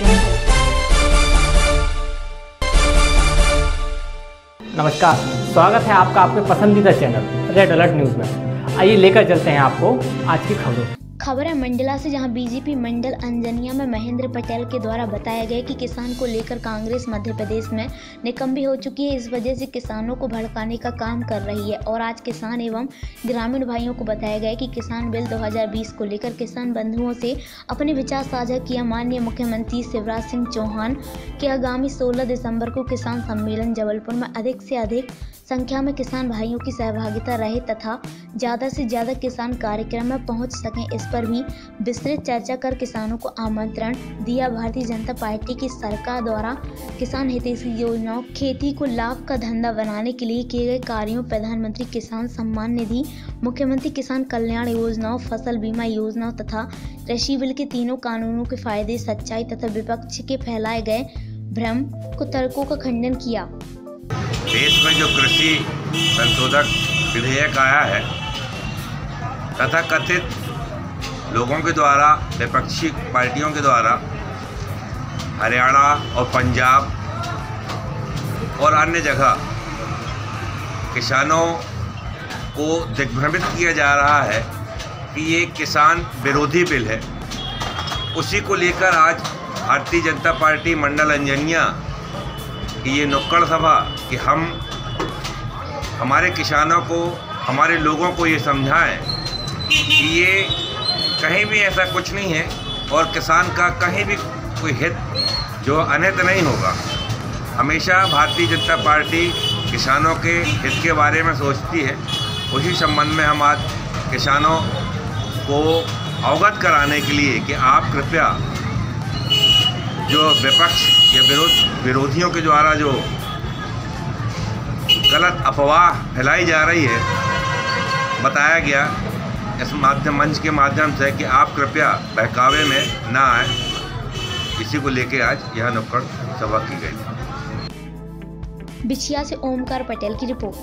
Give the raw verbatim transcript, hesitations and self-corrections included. Channel. नमस्कार, स्वागत है आपका आपके पसंदीदा चैनल रेड अलर्ट न्यूज में। आइए लेकर चलते हैं आपको आज की खबरों। खबर है मंडला से, जहां बीजेपी मंडल अंजनिया में महेंद्र पटेल के द्वारा बताया गया कि किसान को लेकर कांग्रेस मध्य प्रदेश में निकम्बी हो चुकी है, इस वजह से किसानों को भड़काने का काम कर रही है। और आज किसान एवं ग्रामीण भाइयों को बताया गया कि किसान बिल दो हज़ार बीस को लेकर किसान बंधुओं से अपने विचार साझा किया। माननीय मुख्यमंत्री शिवराज सिंह चौहान के आगामी सोलह दिसंबर को किसान सम्मेलन जबलपुर में अधिक से अधिक संख्या में किसान भाइयों की सहभागिता रहे तथा ज़्यादा से ज़्यादा किसान कार्यक्रम में पहुंच सकें, इस पर भी विस्तृत चर्चा कर किसानों को आमंत्रण दिया। भारतीय जनता पार्टी की सरकार द्वारा किसान हितैषी योजनाओं, खेती को लाभ का धंधा बनाने के लिए किए गए कार्यों, प्रधानमंत्री किसान सम्मान निधि, मुख्यमंत्री किसान कल्याण योजनाओं, फसल बीमा योजनाओं तथा कृषि बिल के तीनों कानूनों के फायदे, सच्चाई तथा विपक्ष के फैलाए गए भ्रम को तर्कों का खंडन किया। देश में जो कृषि संशोधक विधेयक आया है, तथा कथित लोगों के द्वारा, विपक्षी पार्टियों के द्वारा हरियाणा और पंजाब और अन्य जगह किसानों को दिग्भ्रमित किया जा रहा है कि ये किसान विरोधी बिल है। उसी को लेकर आज भारतीय जनता पार्टी मंडल अंजनिया की ये नुक्कड़ सभा कि हम हमारे किसानों को, हमारे लोगों को ये समझाएं कि ये कहीं भी ऐसा कुछ नहीं है और किसान का कहीं भी कोई हित जो अनहित नहीं होगा। हमेशा भारतीय जनता पार्टी किसानों के हित के बारे में सोचती है। उसी संबंध में हम आज किसानों को अवगत कराने के लिए कि आप कृपया जो विपक्ष या विरोध विरोधियों के द्वारा जो गलत अफवाह फैलाई जा रही है, बताया गया इस माध्यम मंच के माध्यम से कि आप कृपया बहकावे में ना आए, इसी को लेकर आज यह नुक्कड़ सभा की गई। बिछिया से ओमकार पटेल की रिपोर्ट।